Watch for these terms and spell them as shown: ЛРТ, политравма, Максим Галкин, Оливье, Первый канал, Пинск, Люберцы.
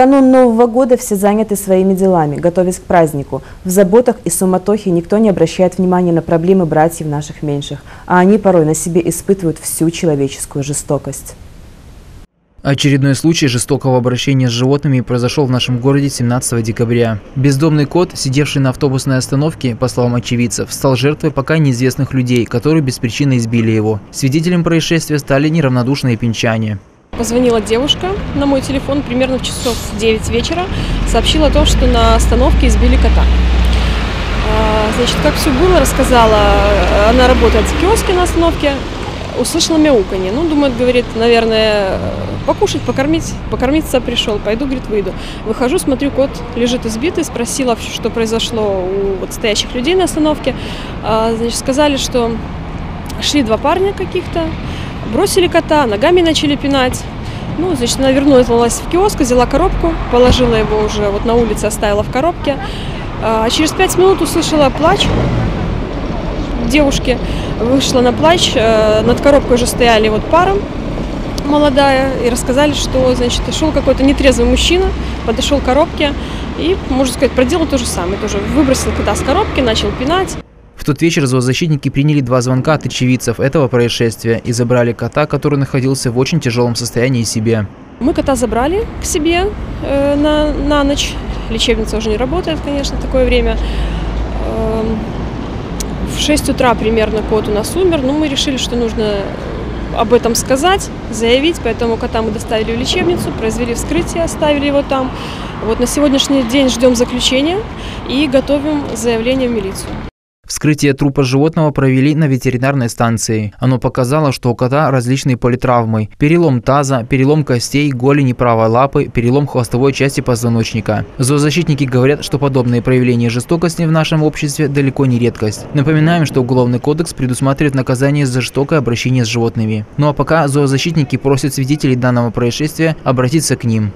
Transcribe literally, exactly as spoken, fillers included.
канун Нового года все заняты своими делами, готовясь к празднику. В заботах и суматохе никто не обращает внимания на проблемы братьев наших меньших, а они порой на себе испытывают всю человеческую жестокость. Очередной случай жестокого обращения с животными произошел в нашем городе семнадцатого декабря. Бездомный кот, сидевший на автобусной остановке, по словам очевидцев, стал жертвой пока неизвестных людей, которые без причины избили его. Свидетелем происшествия стали неравнодушные пинчане. Позвонила девушка на мой телефон примерно в часов девять вечера, сообщила о том, что на остановке избили кота. Значит, как все было, рассказала, она работает в киоске на остановке. Услышала мяуканье. Ну, думает, говорит, наверное, покушать, покормить. Покормиться пришел. Пойду, говорит, выйду. Выхожу, смотрю, кот лежит избитый. Спросила, что произошло у вот стоящих людей на остановке. А, значит, сказали, что шли два парня каких-то, бросили кота, ногами начали пинать. Ну, значит, она вернулась в киоск, взяла коробку, положила его уже вот на улице, оставила в коробке. А через пять минут услышала плач девушки. Вышла на плач, над коробкой уже стояли вот пара молодая и рассказали, что, значит, шел какой-то нетрезвый мужчина, подошел к коробке и, можно сказать, проделал то же самое, тоже выбросил кота с коробки, начал пинать. В тот вечер зоозащитники приняли два звонка от очевидцев этого происшествия и забрали кота, который находился в очень тяжелом состоянии себе. Мы кота забрали к себе э, на, на ночь, лечебница уже не работает, конечно, в такое время. Э, В шесть утра примерно кот у нас умер, но мы решили, что нужно об этом сказать, заявить, поэтому кота мы доставили в лечебницу, произвели вскрытие, оставили его там. Вот на сегодняшний день ждем заключения и готовим заявление в милицию. Вскрытие трупа животного провели на ветеринарной станции. Оно показало, что у кота различные политравмы: перелом таза, перелом костей, голени правой лапы, перелом хвостовой части позвоночника. Зоозащитники говорят, что подобные проявления жестокости в нашем обществе далеко не редкость. Напоминаем, что Уголовный кодекс предусматривает наказание за жестокое обращение с животными. Ну а пока зоозащитники просят свидетелей данного происшествия обратиться к ним.